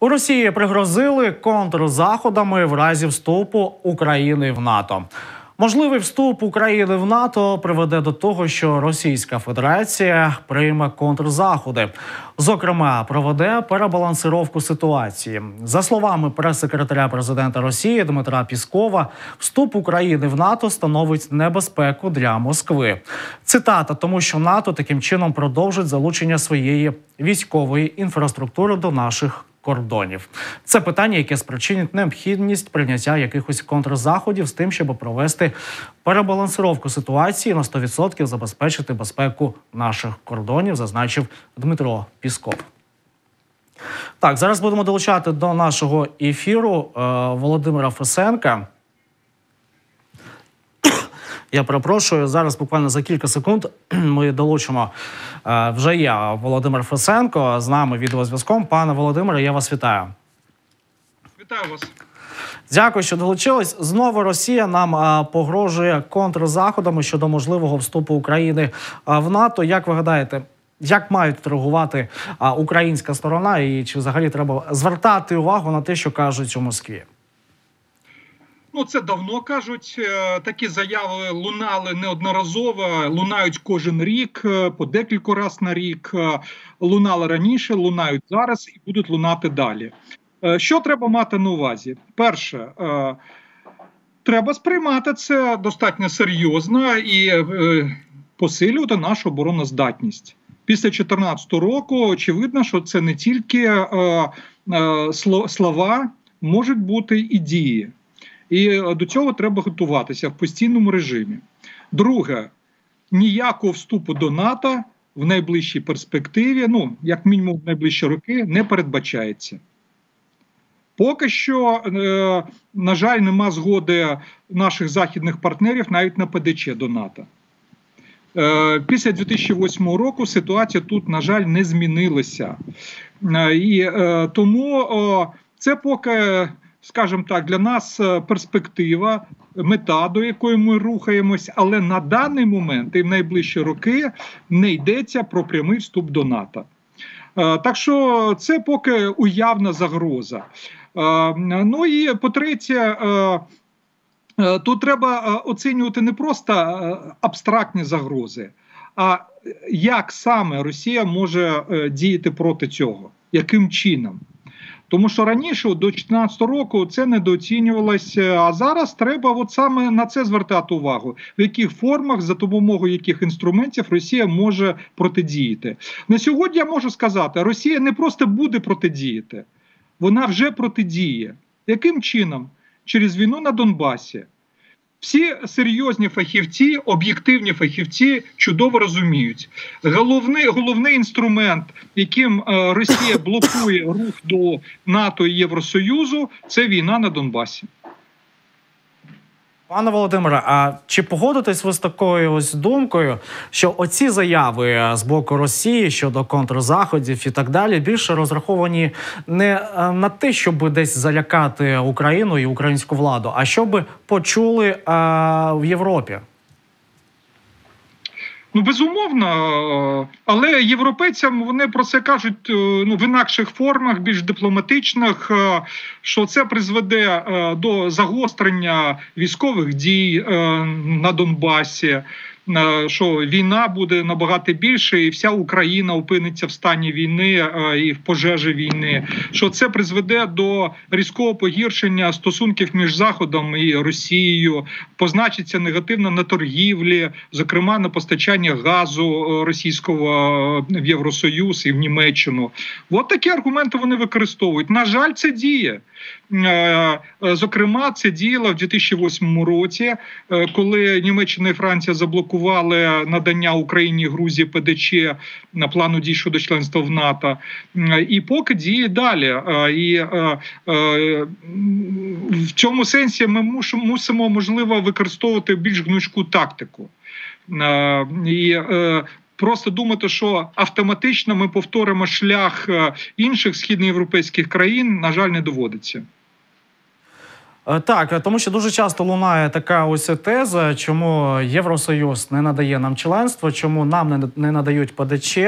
У Росії пригрозили контрзаходами в разі вступу України в НАТО. Можливий вступ України в НАТО приведе до того, що Російська Федерація прийме контрзаходи. Зокрема, проведе перебалансировку ситуації. За словами прес-секретаря президента Росії Дмитра Пєскова, вступ України в НАТО становить небезпеку для Москви. Цитата, тому що НАТО таким чином продовжить залучення своєї військової інфраструктури до наших кордонів. Це питання, яке спричинить необхідність прийняття якихось контрзаходів з тим, щоб провести перебалансировку ситуації, на 100% забезпечити безпеку наших кордонів, зазначив Дмитро Пєсков. Так, зараз будемо долучати до нашого ефіру Володимира Фесенка. Я перепрошую, зараз буквально за кілька секунд ми долучимо вже я, Володимир Фесенко, з нами відеозв'язком. Пане Володимире, я вас вітаю. Вітаю вас. Дякую, що долучились. Знову Росія нам погрожує контрзаходами щодо можливого вступу України в НАТО. Як ви гадаєте, як мають реагувати українська сторона і чи взагалі треба звертати увагу на те, що кажуть у Москві? Ну, це давно кажуть. Такі заяви лунали неодноразово, лунають кожен рік, по декілька разів на рік. Лунали раніше, лунають зараз і будуть лунати далі. Що треба мати на увазі? Перше, треба сприймати це достатньо серйозно і посилювати нашу обороноздатність. Після 2014 року очевидно, що це не тільки слова, можуть бути і дії. І до цього треба готуватися в постійному режимі. Друге, ніякого вступу до НАТО в найближчій перспективі, ну, як мінімум в найближчі роки, не передбачається. Поки що, на жаль, нема згоди наших західних партнерів навіть на ПДЧ до НАТО. Після 2008 року ситуація тут, на жаль, не змінилася. І тому це поки, скажімо так, для нас перспектива, мета, до якої ми рухаємось, але на даний момент і в найближчі роки не йдеться про прямий вступ до НАТО. Так що це поки уявна загроза. Ну і по-третє, тут треба оцінювати не просто абстрактні загрози, а як саме Росія може діяти проти цього, яким чином. Тому що раніше, до 2014 року, це недооцінювалося, а зараз треба от саме на це звертати увагу. В яких формах, за допомогою яких інструментів Росія може протидіяти. На сьогодні я можу сказати, Росія не просто буде протидіяти, вона вже протидіє. Яким чином? Через війну на Донбасі. Всі серйозні фахівці, об'єктивні фахівці чудово розуміють. Головний інструмент, яким Росія блокує рух до НАТО і Євросоюзу, це війна на Донбасі. Пане Володимире, а чи погодитесь ви з такою ось думкою, що оці заяви з боку Росії щодо контрзаходів і так далі більше розраховані не на те, щоб десь залякати Україну і українську владу, а щоб почули в Європі? Ну, безумовно, але європейцям вони про це кажуть в інакших формах, більш дипломатичних, що це призведе до загострення військових дій на Донбасі, що війна буде набагато більше і вся Україна опиниться в стані війни і в пожежі війни, що це призведе до різкого погіршення стосунків між Заходом і Росією, позначиться негативно на торгівлі, зокрема на постачання газу російського в Євросоюз і в Німеччину. От такі аргументи вони використовують. На жаль, це діє. Зокрема, це діяло в 2008 році, коли Німеччина і Франція заблокували надання Україні і Грузії ПДЧ на плану дій щодо членства в НАТО. І поки діє далі. І в цьому сенсі ми мусимо, можливо, використовувати більш гнучку тактику. І просто думати, що автоматично ми повторимо шлях інших східноєвропейських країн, на жаль, не доводиться. Так, тому що дуже часто лунає така ось теза, чому Євросоюз не надає нам членство, чому нам не надають ПДЧ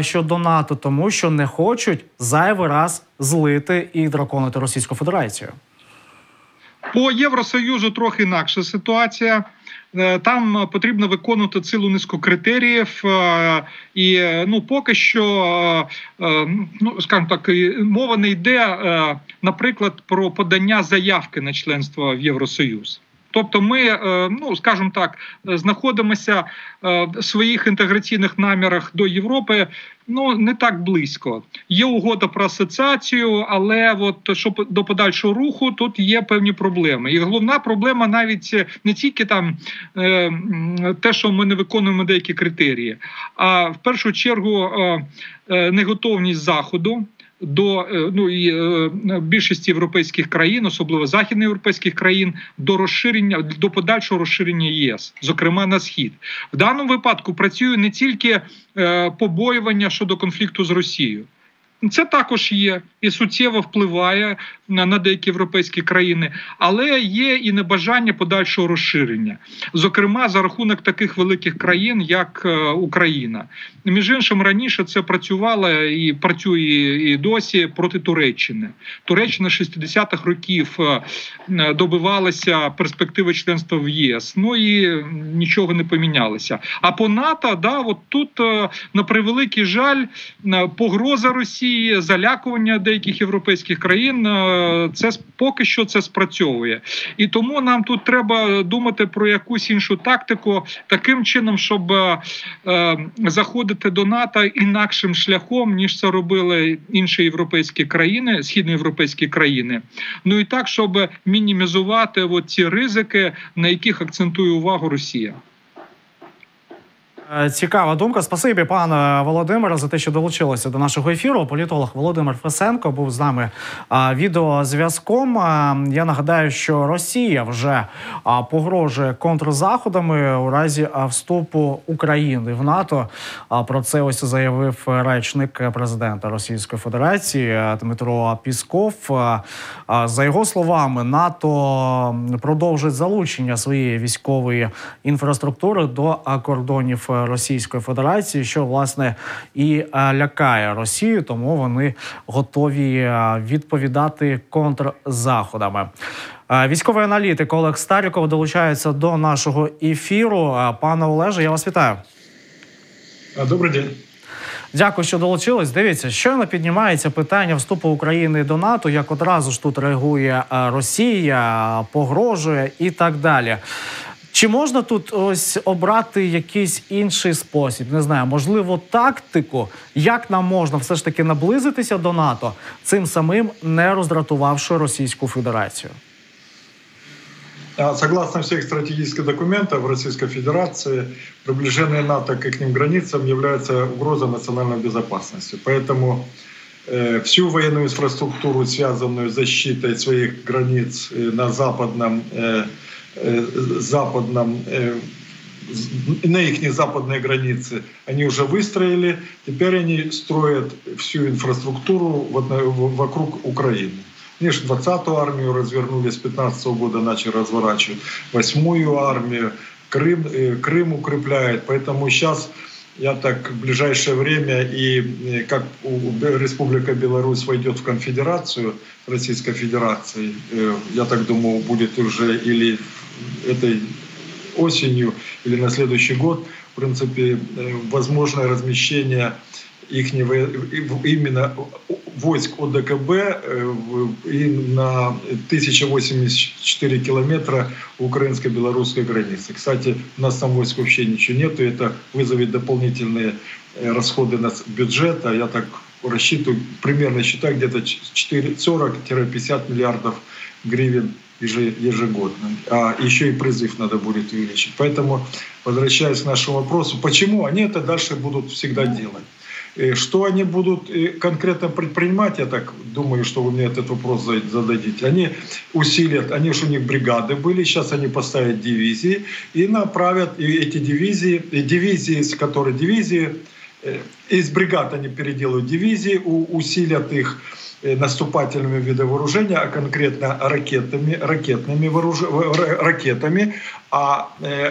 щодо НАТО, тому що не хочуть зайвий раз злити і драконити Російську Федерацію. По Євросоюзу трохи інакша ситуація. Там потрібно виконувати цілу низку критеріїв, і поки що, скажімо так, мова не йде, наприклад, про подання заявки на членство в Євросоюз. Тобто ми, скажімо так, знаходимося в своїх інтеграційних намірах до Європи не так близько. Є угода про асоціацію, але до подальшого руху тут є певні проблеми. І головна проблема навіть не тільки там те, що ми не виконуємо деякі критерії, а в першу чергу неготовність Заходу. До більшості європейських країн, особливо західноєвропейських країн, до подальшого розширення ЄС, зокрема на Схід. В даному випадку працює не тільки побоювання щодо конфлікту з Росією. Це також є і суттєво впливає на деякі європейські країни, але є і небажання подальшого розширення. Зокрема, за рахунок таких великих країн, як Україна. Між іншим, раніше це працювало і працює і досі проти Туреччини. Туреччина 60-х років добивалася перспективи членства в ЄС, і нічого не помінялося. А по НАТО, тут, на превеликий жаль, погроза Росії, залякування деяких європейських країн, це поки що це спрацьовує. І тому нам тут треба думати про якусь іншу тактику, таким чином, щоб заходити до НАТО інакшим шляхом, ніж це робили інші європейські країни, східноєвропейські країни. І так, щоб мінімізувати ці ризики, на яких акцентує увагу Росія. Цікава думка. Спасибі, пане Володимире, за те, що долучилися до нашого ефіру. Політолог Володимир Фесенко був з нами відеозв'язком. Я нагадаю, що Росія вже погрожує контрзаходами у разі вступу України в НАТО. Про це ось заявив речник президента Російської Федерації Дмитро Пєсков. За його словами, НАТО продовжить залучення своєї військової інфраструктури до кордонів Російської Федерації, що, власне, і лякає Росію, тому вони готові відповідати контрзаходами. Військовий аналітик Олег Старіков долучається до нашого ефіру. Пане Олеже, я вас вітаю. Добрий день. Дякую, що долучились. Дивіться, щойно піднімається питання вступу України до НАТО, як одразу ж тут реагує Росія, погрожує і так далі. Чи можна тут ось обрати якийсь інший спосіб? Не знаю, можливо, тактику, як нам можна все ж таки наблизитися до НАТО, цим самим не роздратувавши Російську Федерацію? Согласно всех стратегических документов Российской Федерации, приближение НАТО к их границам является угрозой национальной безопасности. Поэтому всю военную инфраструктуру, связанную с защитой своих границ на их западные границы, они уже выстроили. Теперь они строят всю инфраструктуру вокруг Украины. Они же 20-ю армию развернули, с 15-го года начали разворачивать 8-ю армию, Крым укрепляет. Поэтому сейчас, в ближайшее время, и как Республика Беларусь войдет в конфедерацию Российской Федерации, я так думаю, будет уже или этой осенью, или на следующий год, в принципе, возможное размещение именно войск ОДКБ и на 1084 километра украинско-белорусской границы. Кстати, у нас там войск вообще ничего нет, и это вызовет дополнительные расходы на бюджет. А я так рассчитываю, примерно считаю, где-то 40-50 миллиардов гривен ежегодно. А еще и призыв надо будет увеличить. Поэтому, возвращаясь к нашему вопросу, почему они это дальше будут всегда делать? Что они будут конкретно предпринимать, я так думаю, что вы мне этот вопрос зададите. Они усилят, они же у них бригады были, сейчас они поставят дивизии и направят эти дивизии из бригад они переделают дивизии, усилят их наступательными видами вооружения, а конкретно ракетами. А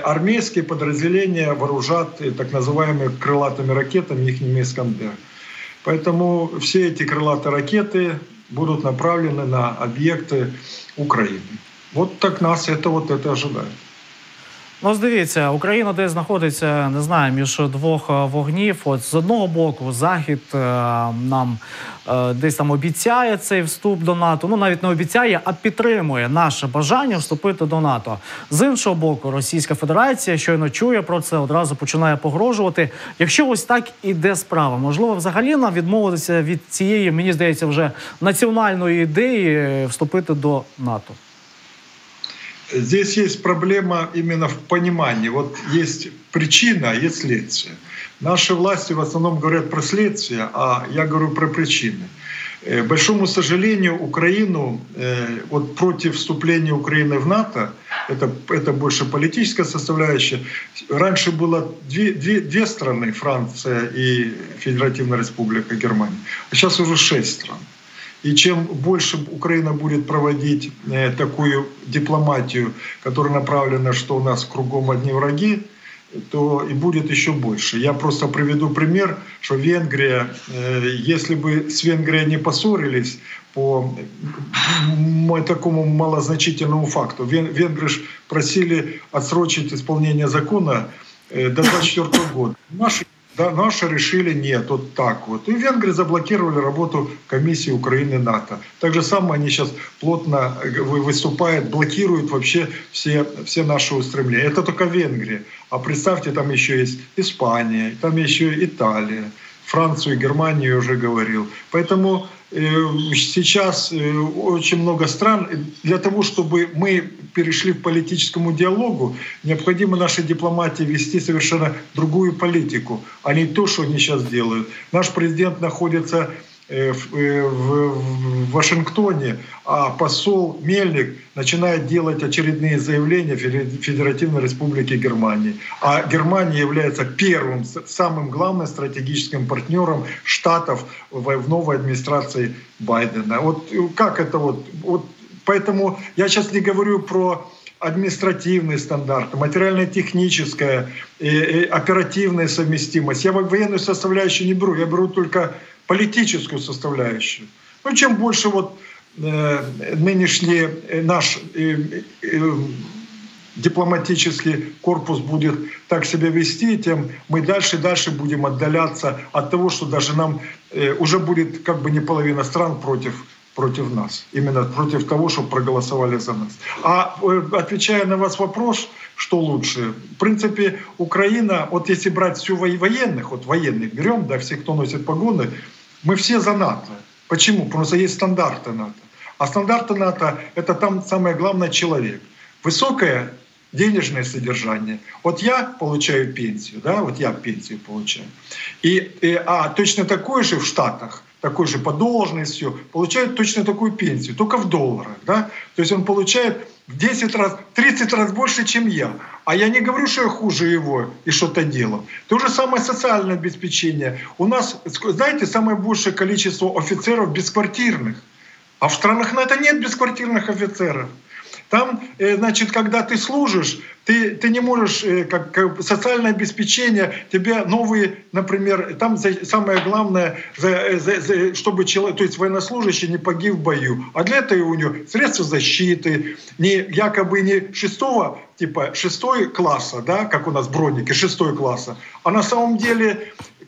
армейские подразделения вооружат так называемыми крылатыми ракетами, их имя «Искандер». Поэтому все эти крылатые ракеты будут направлены на объекты Украины. Вот так нас это ожидает. Ну, дивіться, Україна десь знаходиться, не знаю, між двох вогнів. От, з одного боку, Захід нам десь там обіцяє цей вступ до НАТО. Ну, навіть не обіцяє, а підтримує наше бажання вступити до НАТО. З іншого боку, Російська Федерація щойно чує про це, одразу починає погрожувати. Якщо ось так іде справа, можливо, взагалі нам відмовитися від цієї, мені здається, вже національної ідеї вступити до НАТО? Здесь есть проблема именно в понимании. Вот есть причина, а есть следствие. Наши власти в основном говорят про следствие, а я говорю про причины. К большому сожалению, Украину вот против вступления Украины в НАТО, это больше политическая составляющая, раньше было две страны, Франция и Федеративная Республика Германия, а сейчас уже 6 стран. И чем больше Украина будет проводить такую дипломатию, которая направлена, что у нас кругом одни враги, то и будет еще больше. Я просто приведу пример, что Венгрия, если бы с Венгрией не поссорились по такому малозначительному факту, венгры ж просили отсрочить исполнение закона до 2024 года. Наши решили нет, вот так вот. И венгры заблокировали работу комиссии Украины и НАТО. Так же самое они сейчас плотно выступают, блокируют вообще все наши устремления. Это только Венгрия. А представьте, там еще есть Испания, там еще Италия, Францию, Германию я уже говорил. Поэтому сейчас очень много стран. Для того, чтобы мы перешли к политическому диалогу, необходимо нашей дипломатии вести совершенно другую политику, а не то, что они сейчас делают. Наш президент находится в Вашингтоне, а посол Мельник начинает делать очередные заявления Федеративной Республики Германии. А Германия является первым, самым главным стратегическим партнером Штатов в новой администрации Байдена. Вот как это вот поэтому я сейчас не говорю про административные стандарты, материально-техническая, оперативная совместимость. Я военную составляющую не беру, я беру только политическую составляющую. Ну, чем больше нынешний наш дипломатический корпус будет так себя вести, тем мы дальше и дальше будем отдаляться от того, что даже нам уже будет как бы не половина стран против нас, именно против того, что проголосовали за нас. А отвечая на ваш вопрос, что лучше, в принципе, Украина, вот если брать всю военных, вот военных берем, да, все, кто носит погоны, мы все за НАТО. Почему? Потому что есть стандарты НАТО. А стандарты НАТО — это там самое главное — человек. Высокое денежное содержание. Вот я получаю пенсию, да, вот я пенсию получаю. А точно такое же в Штатах, такой же по должности, получает точно такую пенсию, только в долларах. Да? То есть он получает в 10 раз, 30 раз больше, чем я. А я не говорю, что я хуже его и что-то делал. То же самое социальное обеспечение. У нас, знаете, самое большее количество офицеров бесквартирных. А в странах НАТО нет бесквартирных офицеров. Там, значит, когда ты служишь, ты не можешь, как социальное обеспечение, тебе новые, например, там самое главное, чтобы человек, то есть военнослужащий не погиб в бою. А для этого у него средства защиты, якобы не шестого класса, да, как у нас броники, 6 класса, а на самом деле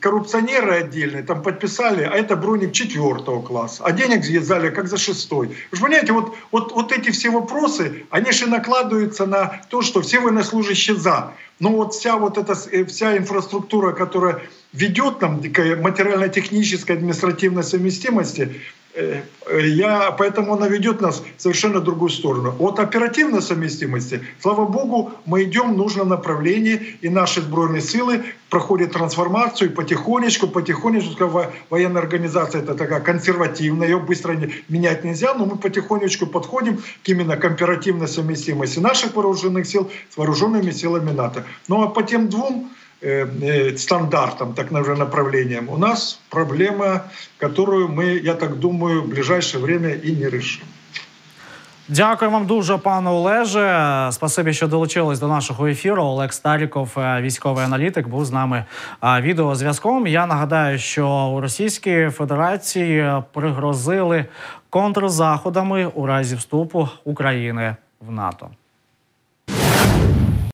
коррупционеры отдельные там подписали, а это броник 4 класса, а денег съездали как за 6. Вы понимаете, вот эти все вопросы, они же накладываются на то, что все военнослужащие за. Но вот вся инфраструктура, которая ведет нам к материально-технической административной совместимости, поэтому она ведет нас в совершенно другую сторону. От оперативной совместимости, слава богу, мы идем в нужном направлении, и наши сбройные силы проходят трансформацию, и потихонечку, военная организация это такая консервативная, ее быстро менять нельзя, но мы потихонечку подходим именно к оперативной совместимости наших вооруженных сил с вооруженными силами НАТО. Ну а по тем двум стандартам, так называемым направлениям, у нас проблема, которую мы, я так думаю, в ближайшее время и не решим. Дякую вам дуже, пане Олеже. Спасибі, що долучились до нашого ефіру. Олег Старіков, військовий аналітик, був з нами відеозв'язком. Я нагадаю, що у Російській Федерації пригрозили контрзаходами у разі вступу України в НАТО.